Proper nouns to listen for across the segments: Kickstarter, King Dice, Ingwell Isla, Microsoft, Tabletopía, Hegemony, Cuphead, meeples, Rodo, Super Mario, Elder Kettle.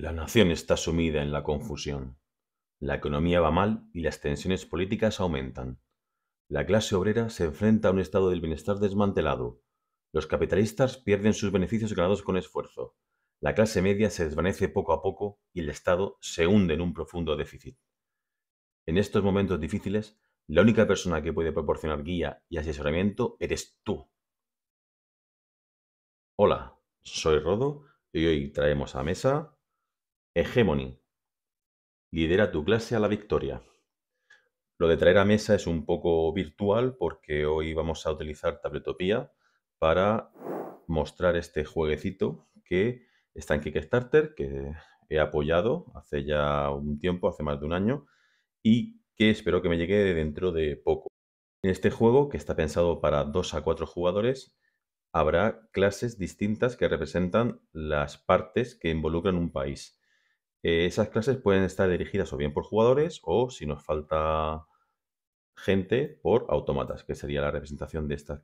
La nación está sumida en la confusión. La economía va mal y las tensiones políticas aumentan. La clase obrera se enfrenta a un estado del bienestar desmantelado. Los capitalistas pierden sus beneficios ganados con esfuerzo. La clase media se desvanece poco a poco y el Estado se hunde en un profundo déficit. En estos momentos difíciles, la única persona que puede proporcionar guía y asesoramiento eres tú. Hola, soy Rodo y hoy traemos a mesa Hegemony. Lidera tu clase a la victoria. Lo de traer a mesa es un poco virtual porque hoy vamos a utilizar Tabletopía para mostrar este jueguecito que está en Kickstarter, que he apoyado hace ya un tiempo, hace más de un año, y que espero que me llegue dentro de poco. En este juego, que está pensado para 2 a 4 jugadores, habrá clases distintas que representan las partes que involucran un país. Esas clases pueden estar dirigidas o bien por jugadores o, si nos falta gente, por autómatas, que sería la representación de estas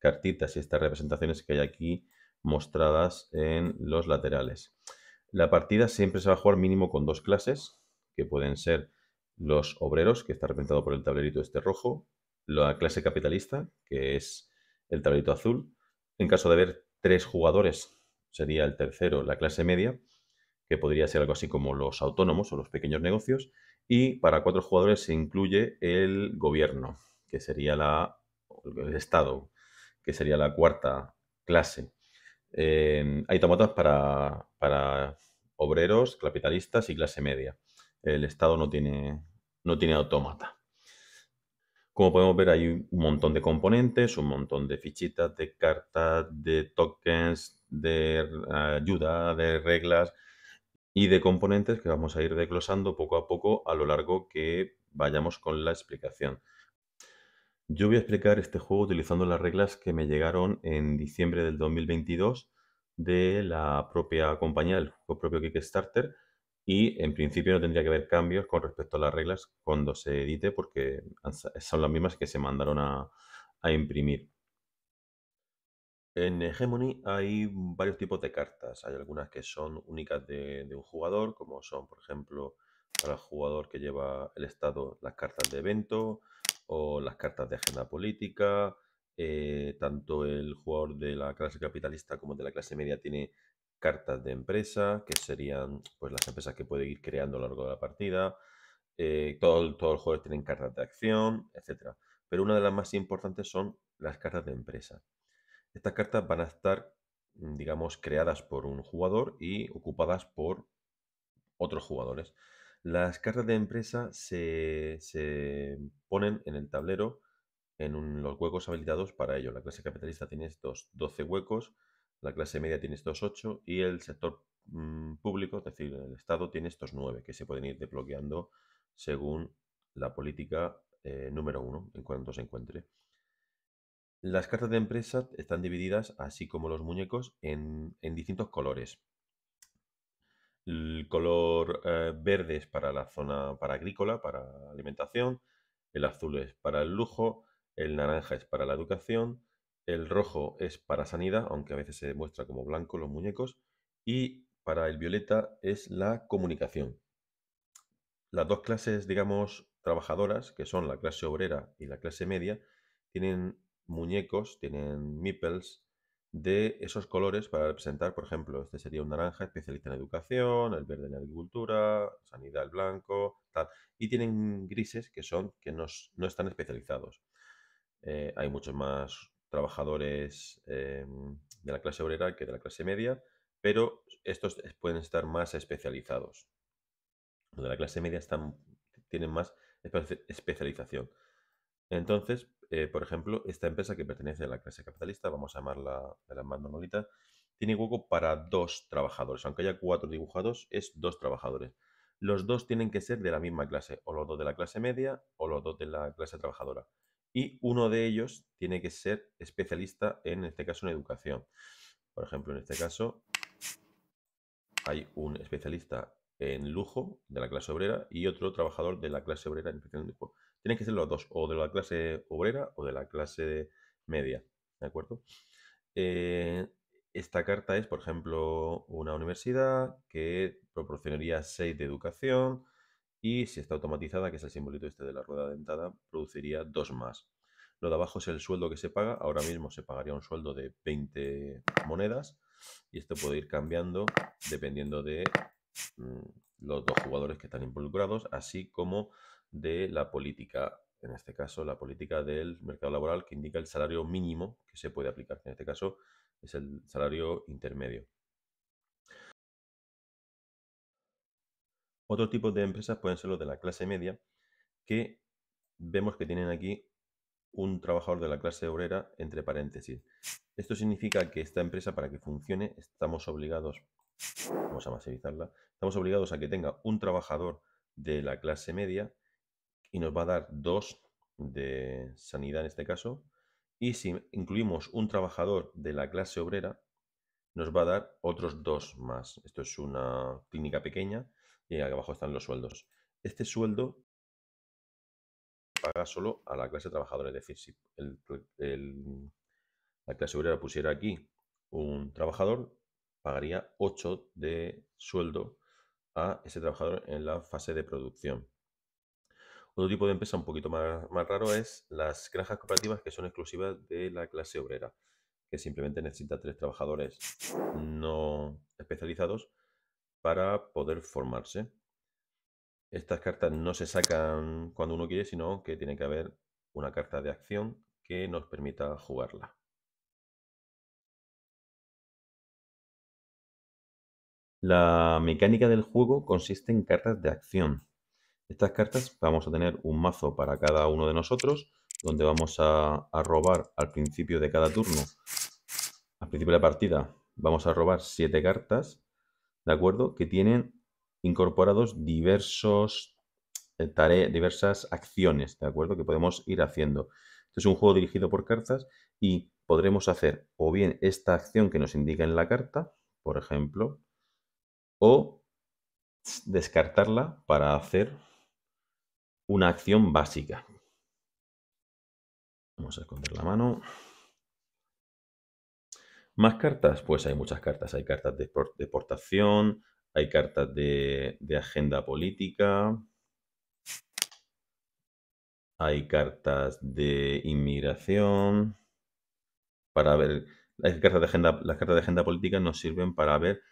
cartitas y estas representaciones que hay aquí mostradas en los laterales. La partida siempre se va a jugar mínimo con 2 clases, que pueden ser los obreros, que está representado por el tablerito este rojo, la clase capitalista, que es el tablerito azul. En caso de haber 3 jugadores, sería el tercero, la clase media, que podría ser algo así como los autónomos o los pequeños negocios, y para 4 jugadores se incluye el gobierno, que sería el Estado, que sería la 4ª clase. Hay tomatas para obreros, capitalistas y clase media. El Estado no tiene autómata. Como podemos ver, hay un montón de componentes, un montón de fichitas, de cartas, de tokens, de ayuda, de reglas y de componentes que vamos a ir desglosando poco a poco a lo largo que vayamos con la explicación. Yo voy a explicar este juego utilizando las reglas que me llegaron en diciembre del 2022 de la propia compañía, del propio Kickstarter, y en principio no tendría que haber cambios con respecto a las reglas cuando se edite porque son las mismas que se mandaron a imprimir. En Hegemony hay varios tipos de cartas. Hay algunas que son únicas de un jugador, como son, por ejemplo, para el jugador que lleva el Estado, las cartas de evento o las cartas de agenda política. Tanto el jugador de la clase capitalista como de la clase media tiene cartas de empresa, que serían pues las empresas que puede ir creando a lo largo de la partida. Todos los jugadores tienen cartas de acción, etc. Pero una de las más importantes son las cartas de empresa. Estas cartas van a estar, digamos, creadas por un jugador y ocupadas por otros jugadores. Las cartas de empresa se ponen en el tablero, en los huecos habilitados para ello. La clase capitalista tiene estos 12 huecos, la clase media tiene estos 8 y el sector público, es decir, el Estado, tiene estos 9 que se pueden ir desbloqueando según la política número 1 en cuanto se encuentre. Las cartas de empresa están divididas, así como los muñecos, en distintos colores. El color verde es para la zona agrícola, para alimentación. El azul es para el lujo. El naranja es para la educación. El rojo es para sanidad, aunque a veces se muestra como blanco los muñecos. Y para el violeta es la comunicación. Las 2 clases, digamos, trabajadoras, que son la clase obrera y la clase media, tienen muñecos, tienen meeples de esos colores para representar, por ejemplo, este sería un naranja especialista en educación, el verde en agricultura, sanidad el blanco, tal. Y tienen grises que no están especializados. Hay muchos más trabajadores de la clase obrera que de la clase media, pero estos pueden estar más especializados. Los de la clase media tienen más especialización. Entonces, por ejemplo, esta empresa que pertenece a la clase capitalista, vamos a llamarla de las más normalitas, tiene hueco para 2 trabajadores. Aunque haya 4 dibujados, es 2 trabajadores. Los 2 tienen que ser de la misma clase, o los 2 de la clase media o los 2 de la clase trabajadora. Y uno de ellos tiene que ser especialista, en este caso, en educación. Por ejemplo, en este caso, hay un especialista en lujo de la clase obrera y otro trabajador de la clase obrera en especial en lujo. Tienen que ser los 2, o de la clase obrera o de la clase media, ¿de acuerdo? Esta carta es, por ejemplo, una universidad que proporcionaría 6 de educación y, si está automatizada, que es el simbolito este de la rueda dentada, produciría 2 más. Lo de abajo es el sueldo que se paga. Ahora mismo se pagaría un sueldo de 20 monedas y esto puede ir cambiando dependiendo de los 2 jugadores que están involucrados, así como de la política, en este caso la política del mercado laboral, que indica el salario mínimo que se puede aplicar, que en este caso es el salario intermedio. Otro tipo de empresas pueden ser los de la clase media, que vemos que tienen aquí un trabajador de la clase obrera entre paréntesis. Esto significa que esta empresa, para que funcione, estamos obligados, vamos a maximizarla, estamos obligados a que tenga un trabajador de la clase media y nos va a dar 2 de sanidad en este caso. Y si incluimos un trabajador de la clase obrera, nos va a dar otros 2 más. Esto es una clínica pequeña y aquí abajo están los sueldos. Este sueldo paga solo a la clase trabajadora. Es decir, si la clase obrera pusiera aquí un trabajador, pagaría 8 de sueldo a ese trabajador en la fase de producción. Otro tipo de empresa un poquito más raro es las granjas cooperativas, que son exclusivas de la clase obrera, que simplemente necesita 3 trabajadores no especializados para poder formarse. Estas cartas no se sacan cuando uno quiere, sino que tiene que haber una carta de acción que nos permita jugarla. La mecánica del juego consiste en cartas de acción. Estas cartas, vamos a tener un mazo para cada uno de nosotros, donde vamos a robar al principio de cada turno, al principio de la partida, vamos a robar 7 cartas, ¿de acuerdo? Que tienen incorporados diversas acciones, ¿de acuerdo? Que podemos ir haciendo. Este es un juego dirigido por cartas y podremos hacer o bien esta acción que nos indica en la carta, por ejemplo, o descartarla para hacer una acción básica. Vamos a esconder la mano. ¿Más cartas? Pues hay muchas cartas. Hay cartas de exportación, hay cartas de agenda política, hay cartas de inmigración. Para ver, las cartas de agenda política nos sirven para ver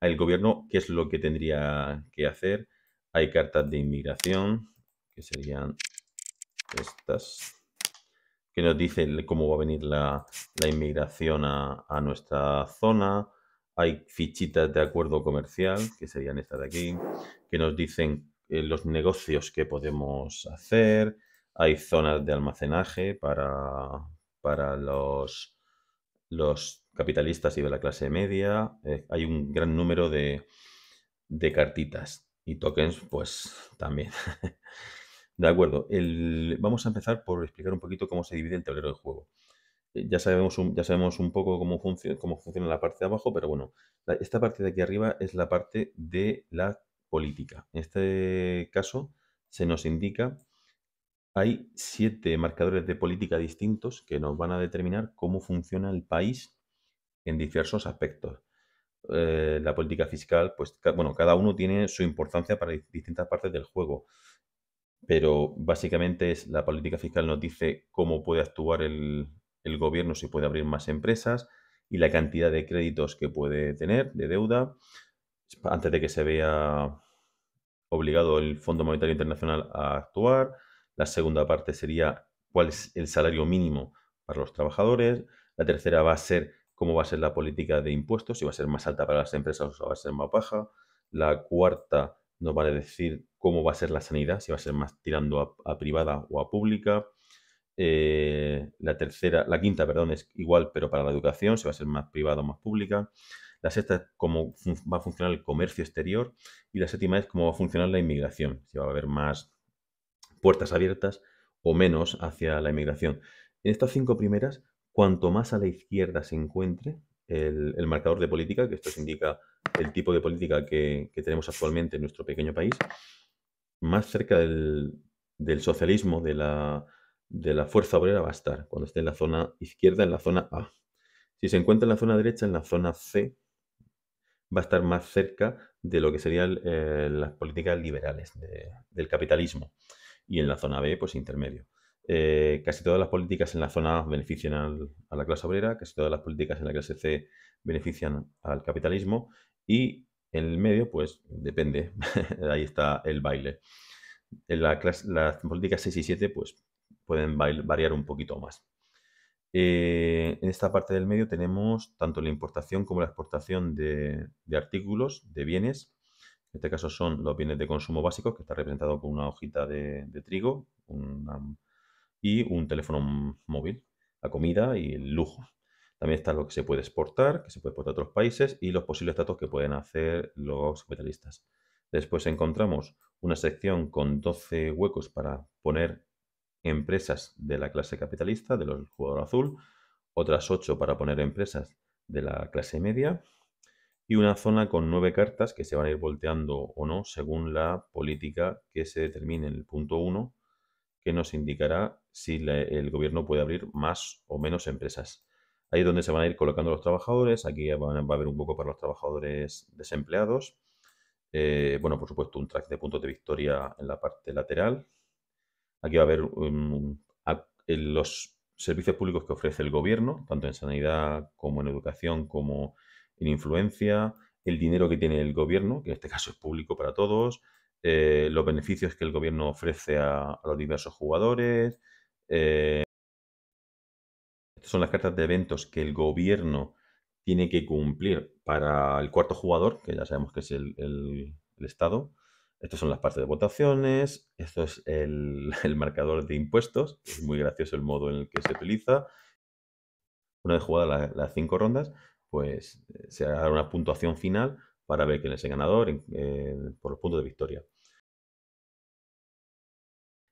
al gobierno qué es lo que tendría que hacer. Hay cartas de inmigración, que serían estas, que nos dicen cómo va a venir la inmigración a nuestra zona. Hay fichitas de acuerdo comercial, que serían estas de aquí, que nos dicen los negocios que podemos hacer. Hay zonas de almacenaje para los capitalistas y de la clase media. Hay un gran número de cartitas y tokens, pues también. De acuerdo, vamos a empezar por explicar un poquito cómo se divide el tablero de juego. Ya sabemos un poco cómo funciona la parte de abajo, pero bueno, esta parte de aquí arriba es la parte de la política. En este caso se nos indica, hay 7 marcadores de política distintos que nos van a determinar cómo funciona el país en diversos aspectos. La política fiscal, pues bueno, cada uno tiene su importancia para distintas partes del juego. Pero básicamente la política fiscal nos dice cómo puede actuar el gobierno, si puede abrir más empresas y la cantidad de créditos que puede tener de deuda antes de que se vea obligado el Fondo Monetario Internacional a actuar. La segunda parte sería cuál es el salario mínimo para los trabajadores. La tercera va a ser cómo va a ser la política de impuestos, si va a ser más alta para las empresas o va a ser más baja. La cuarta nos va a decir cómo va a ser la sanidad, si va a ser más tirando a privada o a pública. La quinta, perdón, es igual, pero para la educación, si va a ser más privada o más pública. La sexta, cómo va a funcionar el comercio exterior. Y la séptima es cómo va a funcionar la inmigración, si va a haber más puertas abiertas o menos hacia la inmigración. En estas 5 primeras, cuanto más a la izquierda se encuentre el marcador de política, que esto indica el tipo de política que tenemos actualmente en nuestro pequeño país, más cerca del socialismo, de la fuerza obrera va a estar, cuando esté en la zona izquierda, en la zona A. Si se encuentra en la zona derecha, en la zona C, va a estar más cerca de lo que serían las políticas liberales del capitalismo. Y en la zona B, pues intermedio. Casi todas las políticas en la zona A benefician a la clase obrera, casi todas las políticas en la clase C benefician al capitalismo y en el medio, pues depende, ahí está el baile. En las políticas 6 y 7 pues pueden variar un poquito más. En esta parte del medio tenemos tanto la importación como la exportación de artículos, de bienes. En este caso son los bienes de consumo básicos, que está representado con una hojita de trigo y un teléfono móvil, la comida y el lujo. También está lo que se puede exportar, a otros países y los posibles datos que pueden hacer los capitalistas. Después encontramos una sección con 12 huecos para poner empresas de la clase capitalista, del jugador azul, otras 8 para poner empresas de la clase media y una zona con 9 cartas que se van a ir volteando o no según la política que se determine en el punto 1, que nos indicará si el gobierno puede abrir más o menos empresas. Ahí es donde se van a ir colocando los trabajadores. Aquí va a haber un poco para los trabajadores desempleados. Bueno, por supuesto, un track de puntos de victoria en la parte lateral. Aquí va a haber los servicios públicos que ofrece el gobierno, tanto en sanidad como en educación, como en influencia, el dinero que tiene el gobierno, que en este caso es público para todos, los beneficios que el gobierno ofrece a los diversos jugadores. Estas son las cartas de eventos que el gobierno tiene que cumplir para el cuarto jugador, que ya sabemos que es el Estado. Estas son las partes de votaciones. Esto es el marcador de impuestos. Es muy gracioso el modo en el que se utiliza. Una vez jugadas las 5 rondas, pues se hará una puntuación final para ver quién es el ganador por los puntos de victoria.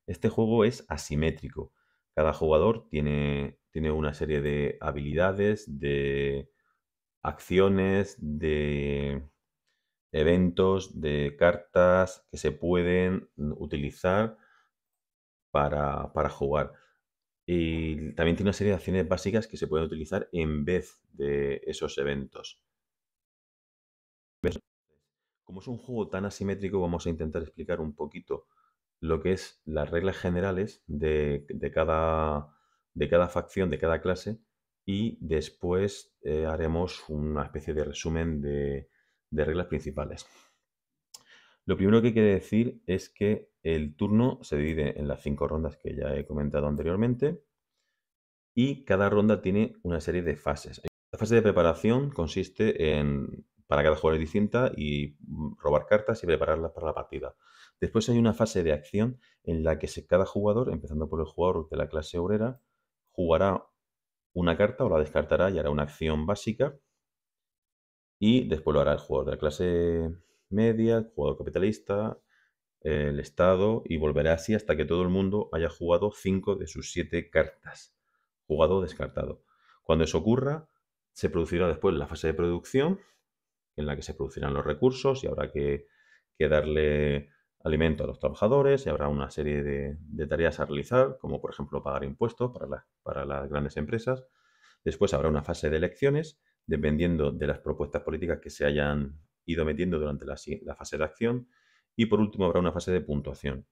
Este juego es asimétrico. Cada jugador tiene una serie de habilidades, de acciones, de eventos, de cartas que se pueden utilizar para jugar. Y también tiene una serie de acciones básicas que se pueden utilizar en vez de esos eventos. Como es un juego tan asimétrico, vamos a intentar explicar un poquito lo que es las reglas generales de cada facción, de cada clase, y después haremos una especie de resumen de reglas principales. Lo primero que hay que decir es que el turno se divide en las 5 rondas que ya he comentado anteriormente y cada ronda tiene una serie de fases. La fase de preparación consiste en, para cada jugador es distinta, y robar cartas y prepararlas para la partida. Después hay una fase de acción en la que cada jugador, empezando por el jugador de la clase obrera, jugará una carta o la descartará y hará una acción básica. Y después lo hará el jugador de la clase media, el jugador capitalista, el Estado, y volverá así hasta que todo el mundo haya jugado 5 de sus 7 cartas. Jugado o descartado. Cuando eso ocurra, se producirá después la fase de producción, en la que se producirán los recursos y habrá que darle alimento a los trabajadores y habrá una serie de tareas a realizar, como por ejemplo pagar impuestos para las grandes empresas. Después habrá una fase de elecciones, dependiendo de las propuestas políticas que se hayan ido metiendo durante la fase de acción. Y por último habrá una fase de puntuación.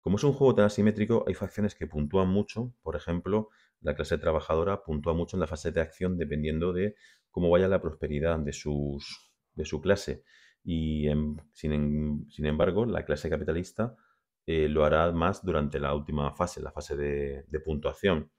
Como es un juego tan asimétrico, hay facciones que puntúan mucho. Por ejemplo, la clase trabajadora puntúa mucho en la fase de acción dependiendo de cómo vaya la prosperidad de su clase. Y sin embargo, la clase capitalista lo hará más durante la última fase, la fase de puntuación.